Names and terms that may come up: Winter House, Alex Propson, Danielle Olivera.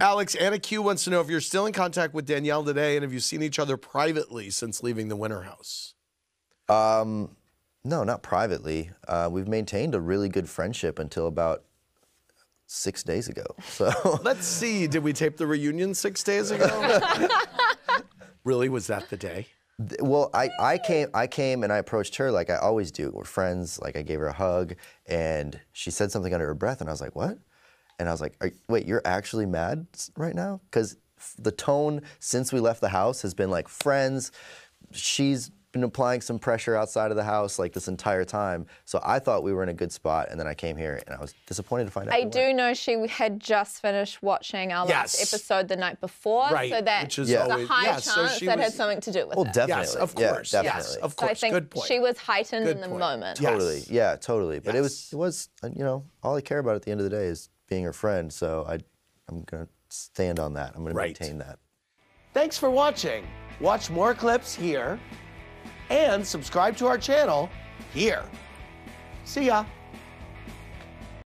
Alex, Anna Q wants to know if you're still in contact with Danielle today and have you seen each other privately since leaving the Winter House? No, not privately. We've maintained a really good friendship until about 6 days ago. So let's see, did we tape the reunion 6 days ago? Really, was that the day? Well, I came and I approached her like I always do. We're friends. Like, I gave her a hug and she said something under her breath and I was like, what? And I was like, wait, you're actually mad right now? Because the tone since we left the house has been like friends. She's been applying some pressure outside of the house like this entire time. So I thought we were in a good spot, and then I came here and I was disappointed to find out. I do know she had just finished watching our last episode the night before, right, so that was a high chance that had something to do with it. Well, definitely. Yes, of course. Yeah, definitely. Yes, of course. So I think good point. She was heightened in the moment. Totally. Yeah, totally. But it was, you know, all I care about at the end of the day is being her friend, so I'm gonna stand on that. I'm gonna maintain that. Thanks for watching. Watch more clips here, and subscribe to our channel here. See ya.